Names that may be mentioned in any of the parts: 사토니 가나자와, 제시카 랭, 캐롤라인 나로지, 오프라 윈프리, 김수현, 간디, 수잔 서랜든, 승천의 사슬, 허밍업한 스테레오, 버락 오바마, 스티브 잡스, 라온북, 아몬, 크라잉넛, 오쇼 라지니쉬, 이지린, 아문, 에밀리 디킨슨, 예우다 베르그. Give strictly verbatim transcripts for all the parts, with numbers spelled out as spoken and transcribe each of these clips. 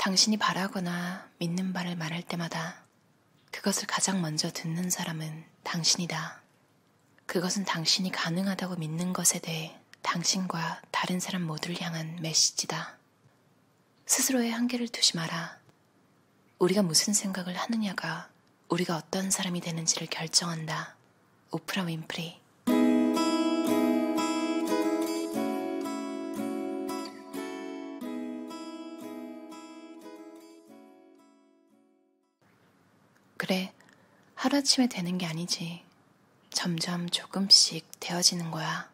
당신이 바라거나 믿는 바를 말할 때마다 그것을 가장 먼저 듣는 사람은 당신이다. 그것은 당신이 가능하다고 믿는 것에 대해 당신과 다른 사람 모두를 향한 메시지다. 스스로의 한계를 두지 마라. 우리가 무슨 생각을 하느냐가 우리가 어떤 사람이 되는지를 결정한다. 오프라 윈프리. 그래, 하루아침에 되는 게 아니지. 점점 조금씩 되어지는 거야.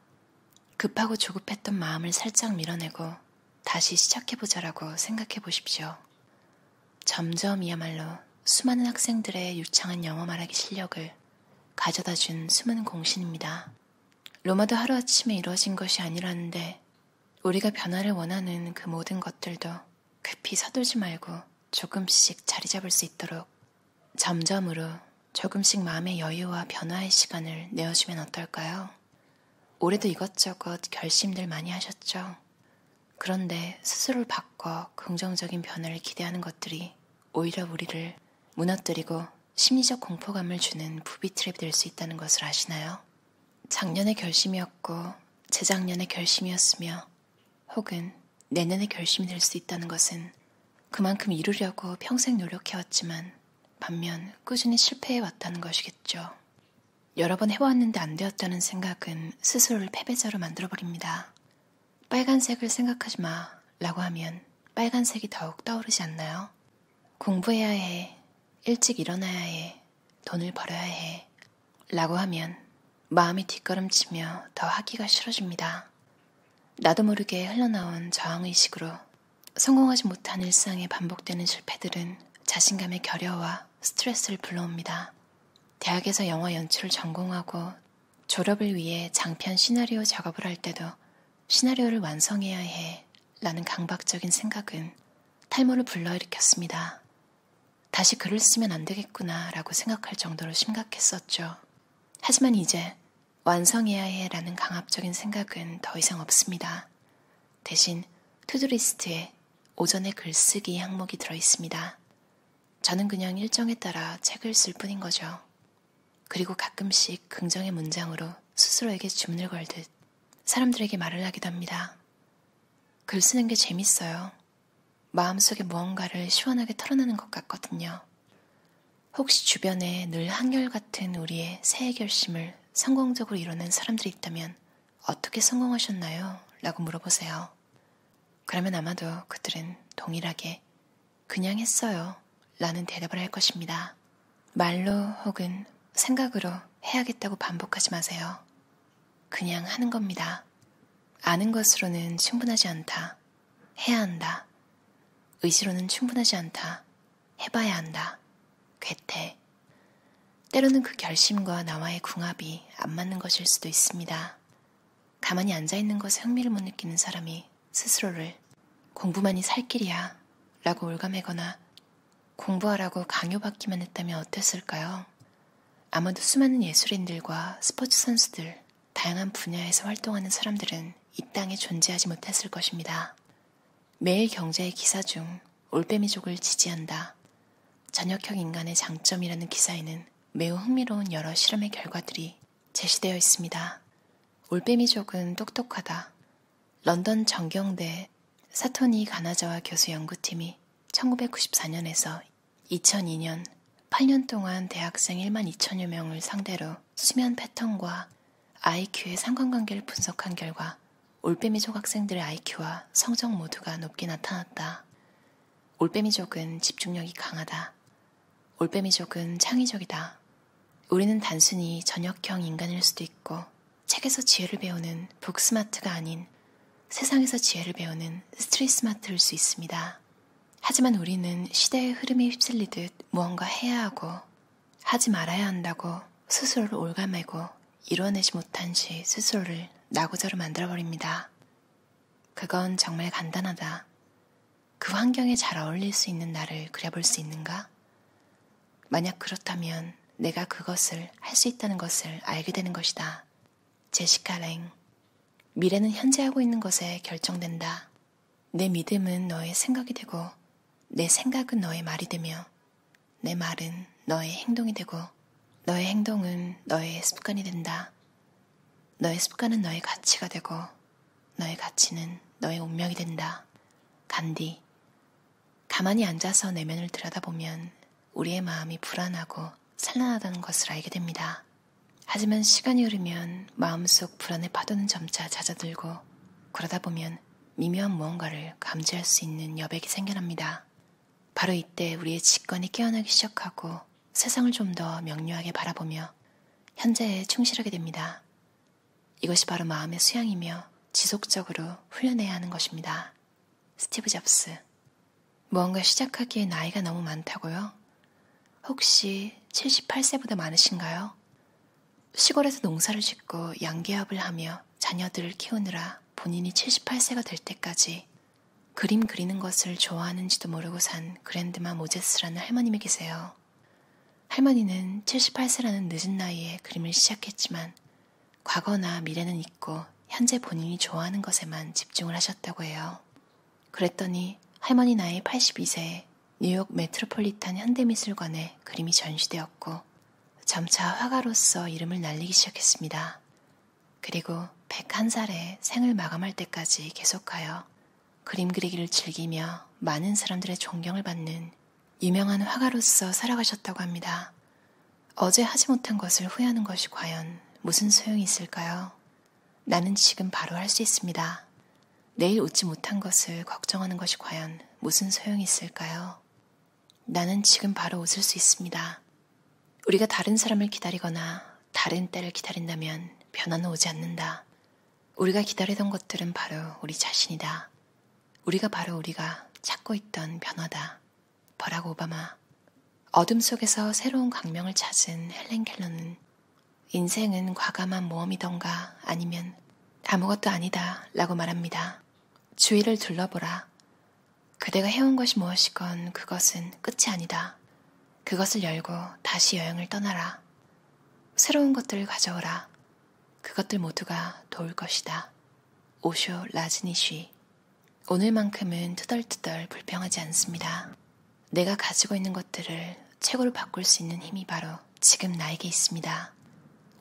급하고 조급했던 마음을 살짝 밀어내고 다시 시작해보자라고 생각해보십시오. 점점이야말로 수많은 학생들의 유창한 영어 말하기 실력을 가져다준 숨은 공신입니다. 로마도 하루아침에 이루어진 것이 아니라는데 우리가 변화를 원하는 그 모든 것들도 급히 서둘지 말고 조금씩 자리 잡을 수 있도록 점점으로 조금씩 마음의 여유와 변화의 시간을 내어주면 어떨까요? 올해도 이것저것 결심들 많이 하셨죠? 그런데 스스로를 바꿔 긍정적인 변화를 기대하는 것들이 오히려 우리를 무너뜨리고 심리적 공포감을 주는 부비트랩이 될 수 있다는 것을 아시나요? 작년의 결심이었고 재작년의 결심이었으며 혹은 내년의 결심이 될 수 있다는 것은 그만큼 이루려고 평생 노력해왔지만 반면 꾸준히 실패해왔다는 것이겠죠. 여러 번 해왔는데 안 되었다는 생각은 스스로를 패배자로 만들어버립니다. 빨간색을 생각하지 마 라고 하면 빨간색이 더욱 떠오르지 않나요? 공부해야 해, 일찍 일어나야 해, 돈을 벌어야 해 라고 하면 마음이 뒷걸음치며 더 하기가 싫어집니다. 나도 모르게 흘러나온 저항의식으로 성공하지 못한 일상에 반복되는 실패들은 자신감의 결여와 스트레스를 불러옵니다. 대학에서 영화 연출을 전공하고 졸업을 위해 장편 시나리오 작업을 할 때도 시나리오를 완성해야 해 라는 강박적인 생각은 탈모를 불러일으켰습니다. 다시 글을 쓰면 안 되겠구나 라고 생각할 정도로 심각했었죠. 하지만 이제 완성해야 해 라는 강압적인 생각은 더 이상 없습니다. 대신 투두리스트에 오전에 글쓰기 항목이 들어있습니다. 저는 그냥 일정에 따라 책을 쓸 뿐인 거죠. 그리고 가끔씩 긍정의 문장으로 스스로에게 주문을 걸듯 사람들에게 말을 하기도 합니다. 글 쓰는 게 재밌어요. 마음속에 무언가를 시원하게 털어내는 것 같거든요. 혹시 주변에 늘 한결같은 우리의 새해 결심을 성공적으로 이뤄낸 사람들이 있다면 어떻게 성공하셨나요? 라고 물어보세요. 그러면 아마도 그들은 동일하게 그냥 했어요 라는 대답을 할 것입니다. 말로 혹은 생각으로 해야겠다고 반복하지 마세요. 그냥 하는 겁니다. 아는 것으로는 충분하지 않다. 해야 한다. 의지로는 충분하지 않다. 해봐야 한다. 괴테. 때로는 그 결심과 나와의 궁합이 안 맞는 것일 수도 있습니다. 가만히 앉아있는 것에 흥미를 못 느끼는 사람이 스스로를 공부만이 살 길이야 라고 올가매거나 공부하라고 강요받기만 했다면 어땠을까요? 아마도 수많은 예술인들과 스포츠 선수들, 다양한 분야에서 활동하는 사람들은 이 땅에 존재하지 못했을 것입니다. 매일 경제의 기사 중 올빼미족을 지지한다. 전역형 인간의 장점이라는 기사에는 매우 흥미로운 여러 실험의 결과들이 제시되어 있습니다. 올빼미족은 똑똑하다. 런던 정경대 사토니 가나자와 교수 연구팀이 천구백구십사 년에서 이천이 년 팔 년 동안 대학생 일만 이천여 명을 상대로 수면 패턴과 아이큐의 상관관계를 분석한 결과 올빼미족 학생들의 아이큐와 성적 모두가 높게 나타났다. 올빼미족은 집중력이 강하다. 올빼미족은 창의적이다. 우리는 단순히 전역형 인간일 수도 있고 책에서 지혜를 배우는 북스마트가 아닌 세상에서 지혜를 배우는 스트리트스마트일 수 있습니다. 하지만 우리는 시대의 흐름에 휩쓸리듯 무언가 해야 하고 하지 말아야 한다고 스스로를 올가매고 이뤄내지 못한 시 스스로를 나고자로 만들어버립니다. 그건 정말 간단하다. 그 환경에 잘 어울릴 수 있는 나를 그려볼 수 있는가? 만약 그렇다면 내가 그것을 할 수 있다는 것을 알게 되는 것이다. 제시카 랭. 미래는 현재 하고 있는 것에 결정된다. 내 믿음은 너의 생각이 되고 내 생각은 너의 말이 되며 내 말은 너의 행동이 되고 너의 행동은 너의 습관이 된다. 너의 습관은 너의 가치가 되고 너의 가치는 너의 운명이 된다. 간디. 가만히 앉아서 내면을 들여다보면 우리의 마음이 불안하고 산란하다는 것을 알게 됩니다. 하지만 시간이 흐르면 마음속 불안의 파도는 점차 잦아들고 그러다 보면 미묘한 무언가를 감지할 수 있는 여백이 생겨납니다. 바로 이때 우리의 직관이 깨어나기 시작하고 세상을 좀 더 명료하게 바라보며 현재에 충실하게 됩니다. 이것이 바로 마음의 수양이며 지속적으로 훈련해야 하는 것입니다. 스티브 잡스. 무언가 시작하기에 나이가 너무 많다고요? 혹시 칠십팔 세보다 많으신가요? 시골에서 농사를 짓고 양계업을 하며 자녀들을 키우느라 본인이 칠십팔 세가 될 때까지 그림 그리는 것을 좋아하는지도 모르고 산 그랜드마 모제스라는 할머님이 계세요. 할머니는 칠십팔 세라는 늦은 나이에 그림을 시작했지만 과거나 미래는 잊고 현재 본인이 좋아하는 것에만 집중을 하셨다고 해요. 그랬더니 할머니 나이 팔십이 세에 뉴욕 메트로폴리탄 현대미술관에 그림이 전시되었고 점차 화가로서 이름을 날리기 시작했습니다. 그리고 백한 살에 생을 마감할 때까지 계속하여 그림 그리기를 즐기며 많은 사람들의 존경을 받는 유명한 화가로서 살아가셨다고 합니다. 어제 하지 못한 것을 후회하는 것이 과연 무슨 소용이 있을까요? 나는 지금 바로 할 수 있습니다. 내일 웃지 못한 것을 걱정하는 것이 과연 무슨 소용이 있을까요? 나는 지금 바로 웃을 수 있습니다. 우리가 다른 사람을 기다리거나 다른 때를 기다린다면 변화는 오지 않는다. 우리가 기다리던 것들은 바로 우리 자신이다. 우리가 바로 우리가 찾고 있던 변화다. 버락 오바마. 어둠 속에서 새로운 광명을 찾은 헬렌 켈러는 인생은 과감한 모험이던가 아니면 아무것도 아니다 라고 말합니다. 주위를 둘러보라. 그대가 해온 것이 무엇이건 그것은 끝이 아니다. 그것을 열고 다시 여행을 떠나라. 새로운 것들을 가져오라. 그것들 모두가 도울 것이다. 오쇼 라지니쉬. 오늘만큼은 투덜투덜 불평하지 않습니다. 내가 가지고 있는 것들을 최고로 바꿀 수 있는 힘이 바로 지금 나에게 있습니다.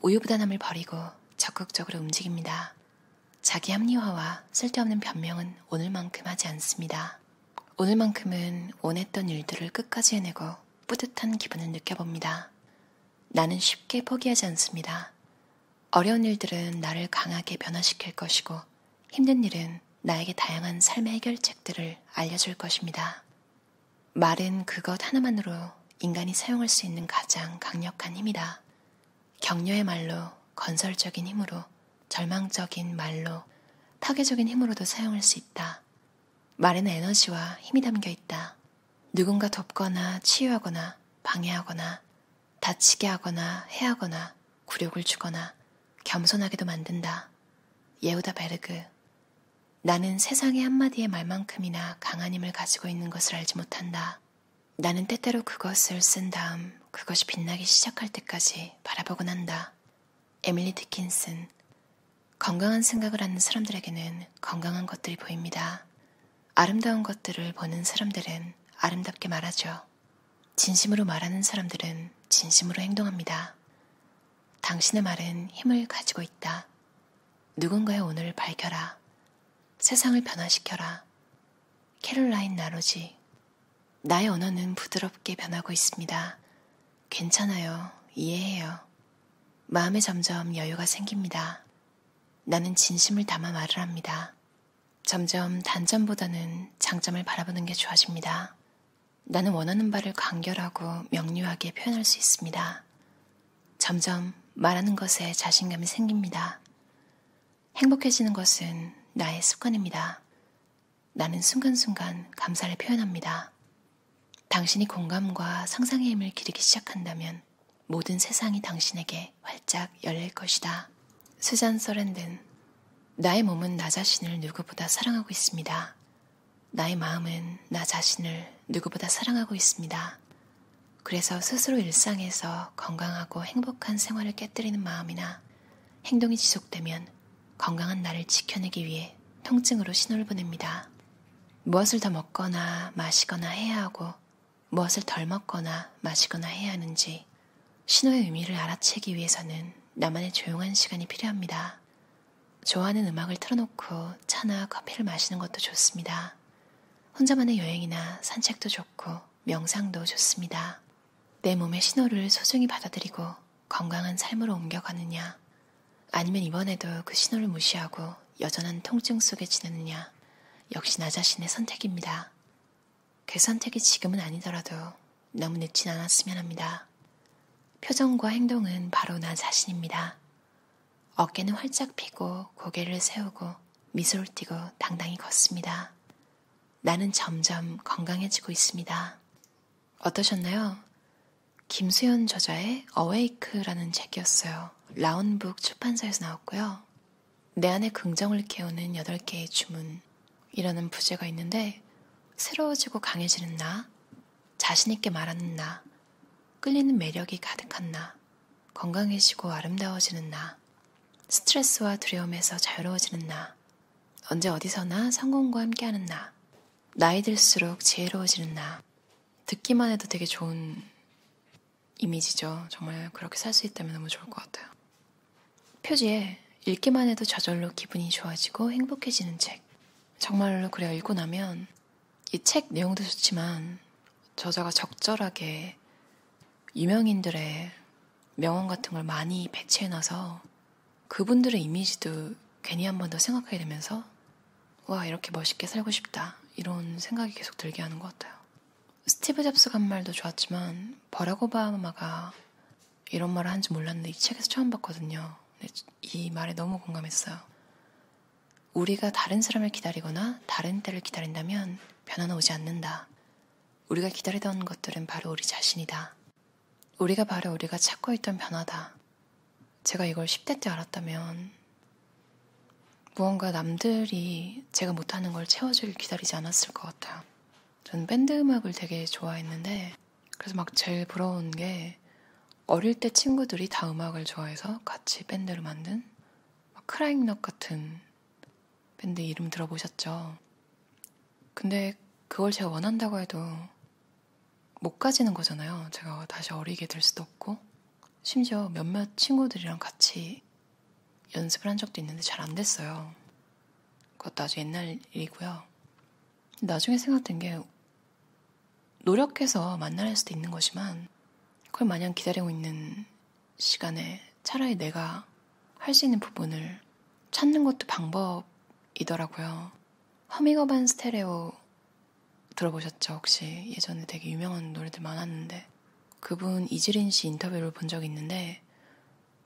우유부단함을 버리고 적극적으로 움직입니다. 자기 합리화와 쓸데없는 변명은 오늘만큼 하지 않습니다. 오늘만큼은 원했던 일들을 끝까지 해내고 뿌듯한 기분을 느껴봅니다. 나는 쉽게 포기하지 않습니다. 어려운 일들은 나를 강하게 변화시킬 것이고 힘든 일은 나에게 다양한 삶의 해결책들을 알려줄 것입니다. 말은 그것 하나만으로 인간이 사용할 수 있는 가장 강력한 힘이다. 격려의 말로, 건설적인 힘으로, 절망적인 말로, 파괴적인 힘으로도 사용할 수 있다. 말에는 에너지와 힘이 담겨 있다. 누군가 돕거나 치유하거나 방해하거나 다치게 하거나 해하거나 굴욕을 주거나 겸손하게도 만든다. 예우다 베르그. 나는 세상의 한마디의 말만큼이나 강한 힘을 가지고 있는 것을 알지 못한다. 나는 때때로 그것을 쓴 다음 그것이 빛나기 시작할 때까지 바라보곤 한다. 에밀리 디킨슨. 건강한 생각을 하는 사람들에게는 건강한 것들이 보입니다. 아름다운 것들을 보는 사람들은 아름답게 말하죠. 진심으로 말하는 사람들은 진심으로 행동합니다. 당신의 말은 힘을 가지고 있다. 누군가의 오늘을 밝혀라. 세상을 변화시켜라. 캐롤라인 나로지. 나의 언어는 부드럽게 변하고 있습니다. 괜찮아요. 이해해요. 마음에 점점 여유가 생깁니다. 나는 진심을 담아 말을 합니다. 점점 단점보다는 장점을 바라보는 게 좋아집니다. 나는 원하는 바를 간결하고 명료하게 표현할 수 있습니다. 점점 말하는 것에 자신감이 생깁니다. 행복해지는 것은 나의 습관입니다. 나는 순간순간 감사를 표현합니다. 당신이 공감과 상상의 힘을 기르기 시작한다면 모든 세상이 당신에게 활짝 열릴 것이다. 수잔 서랜든. 나의 몸은 나 자신을 누구보다 사랑하고 있습니다. 나의 마음은 나 자신을 누구보다 사랑하고 있습니다. 그래서 스스로 일상에서 건강하고 행복한 생활을 깨뜨리는 마음이나 행동이 지속되면 건강한 나를 지켜내기 위해 통증으로 신호를 보냅니다. 무엇을 더 먹거나 마시거나 해야 하고 무엇을 덜 먹거나 마시거나 해야 하는지 신호의 의미를 알아채기 위해서는 나만의 조용한 시간이 필요합니다. 좋아하는 음악을 틀어놓고 차나 커피를 마시는 것도 좋습니다. 혼자만의 여행이나 산책도 좋고 명상도 좋습니다. 내 몸의 신호를 소중히 받아들이고 건강한 삶으로 옮겨가느냐, 아니면 이번에도 그 신호를 무시하고 여전한 통증 속에 지내느냐, 역시 나 자신의 선택입니다. 그 선택이 지금은 아니더라도 너무 늦진 않았으면 합니다. 표정과 행동은 바로 나 자신입니다. 어깨는 활짝 펴고 고개를 세우고 미소를 띠고 당당히 걷습니다. 나는 점점 건강해지고 있습니다. 어떠셨나요? 김수현 저자의 어웨이크라는 책이었어요. 라온북 출판사에서 나왔고요. 내 안의 긍정을 깨우는 여덟 개의 주문 이라는 부제가 있는데, 새로워지고 강해지는 나, 자신있게 말하는 나, 끌리는 매력이 가득한 나, 건강해지고 아름다워지는 나, 스트레스와 두려움에서 자유로워지는 나, 언제 어디서나 성공과 함께하는 나, 나이 들수록 지혜로워지는 나. 듣기만 해도 되게 좋은 이미지죠. 정말 그렇게 살 수 있다면 너무 좋을 것 같아요. 표지에 읽기만 해도 저절로 기분이 좋아지고 행복해지는 책. 정말로 그래요. 읽고 나면 이 책 내용도 좋지만 저자가 적절하게 유명인들의 명언 같은 걸 많이 배치해놔서 그분들의 이미지도 괜히 한 번 더 생각하게 되면서 와, 이렇게 멋있게 살고 싶다, 이런 생각이 계속 들게 하는 것 같아요. 스티브 잡스가 한 말도 좋았지만 버락 오바마가 이런 말을 한 줄 몰랐는데 이 책에서 처음 봤거든요. 이 말에 너무 공감했어요. 우리가 다른 사람을 기다리거나 다른 때를 기다린다면 변화는 오지 않는다. 우리가 기다리던 것들은 바로 우리 자신이다. 우리가 바로 우리가 찾고 있던 변화다. 제가 이걸 십 대 때 알았다면 무언가 남들이 제가 못하는 걸 채워줄 기다리지 않았을 것 같아요. 전 밴드 음악을 되게 좋아했는데, 그래서 막 제일 부러운 게 어릴 때 친구들이 다 음악을 좋아해서 같이 밴드를 만든 막 크라잉넛 같은 밴드 이름 들어보셨죠? 근데 그걸 제가 원한다고 해도 못 가지는 거잖아요. 제가 다시 어리게 될 수도 없고, 심지어 몇몇 친구들이랑 같이 연습을 한 적도 있는데 잘 안 됐어요. 그것도 아주 옛날 일이고요. 나중에 생각된 게 노력해서 만날 수도 있는 거지만 그걸 마냥 기다리고 있는 시간에 차라리 내가 할 수 있는 부분을 찾는 것도 방법이더라고요. 허밍업한 스테레오 들어보셨죠? 혹시 예전에 되게 유명한 노래들 많았는데, 그분 이지린 씨 인터뷰를 본 적이 있는데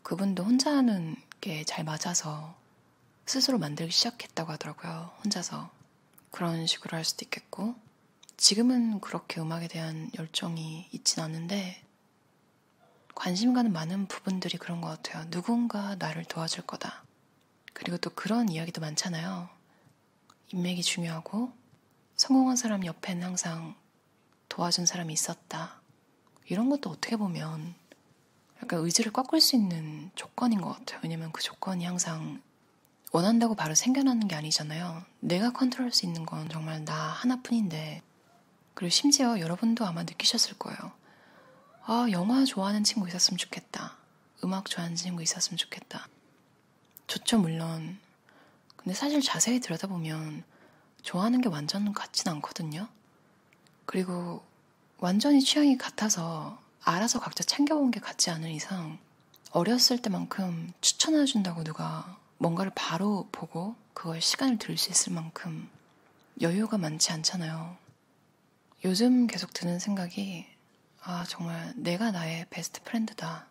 그분도 혼자 하는 게 잘 맞아서 스스로 만들기 시작했다고 하더라고요. 혼자서. 그런 식으로 할 수도 있겠고, 지금은 그렇게 음악에 대한 열정이 있진 않은데 관심과는 많은 부분들이 그런 것 같아요. 누군가 나를 도와줄 거다. 그리고 또 그런 이야기도 많잖아요. 인맥이 중요하고 성공한 사람 옆에는 항상 도와준 사람이 있었다. 이런 것도 어떻게 보면 약간 의지를 꺾을 수 있는 조건인 것 같아요. 왜냐면 그 조건이 항상 원한다고 바로 생겨나는 게 아니잖아요. 내가 컨트롤할 수 있는 건 정말 나 하나뿐인데, 그리고 심지어 여러분도 아마 느끼셨을 거예요. 아, 영화 좋아하는 친구 있었으면 좋겠다. 음악 좋아하는 친구 있었으면 좋겠다. 좋죠, 물론. 근데 사실 자세히 들여다보면 좋아하는 게 완전 같진 않거든요. 그리고 완전히 취향이 같아서 알아서 각자 챙겨본 게 같지 않은 이상 어렸을 때만큼 추천해준다고 누가 뭔가를 바로 보고 그걸 시간을 들일 수 있을 만큼 여유가 많지 않잖아요. 요즘 계속 드는 생각이, 아, 정말 내가 나의 베스트 프렌드다.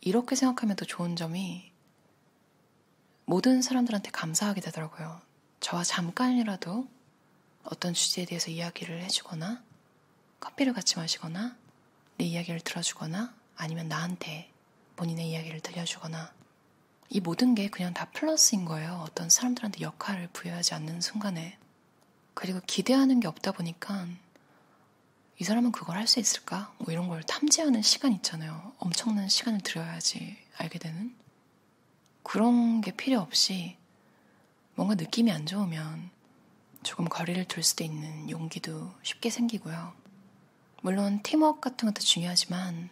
이렇게 생각하면 더 좋은 점이 모든 사람들한테 감사하게 되더라고요. 저와 잠깐이라도 어떤 주제에 대해서 이야기를 해주거나 커피를 같이 마시거나 내 이야기를 들어주거나 아니면 나한테 본인의 이야기를 들려주거나, 이 모든 게 그냥 다 플러스인 거예요. 어떤 사람들한테 역할을 부여하지 않는 순간에. 그리고 기대하는 게 없다 보니까 이 사람은 그걸 할 수 있을까? 뭐 이런 걸 탐지하는 시간 있잖아요. 엄청난 시간을 들여야지 알게 되는. 그런 게 필요 없이 뭔가 느낌이 안 좋으면 조금 거리를 둘 수도 있는 용기도 쉽게 생기고요. 물론 팀워크 같은 것도 중요하지만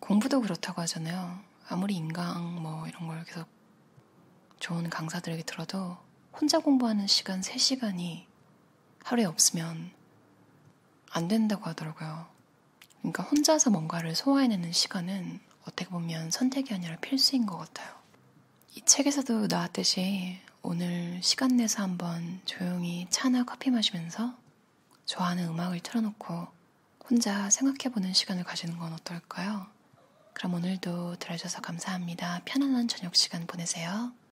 공부도 그렇다고 하잖아요. 아무리 인강 뭐 이런 걸 계속 좋은 강사들에게 들어도 혼자 공부하는 시간 세 시간이 하루에 없으면 안 된다고 하더라고요. 그러니까 혼자서 뭔가를 소화해내는 시간은 어떻게 보면 선택이 아니라 필수인 것 같아요. 이 책에서도 나왔듯이 오늘 시간 내서 한번 조용히 차나 커피 마시면서 좋아하는 음악을 틀어놓고 혼자 생각해보는 시간을 가지는 건 어떨까요? 그럼 오늘도 들어주셔서 감사합니다. 편안한 저녁 시간 보내세요.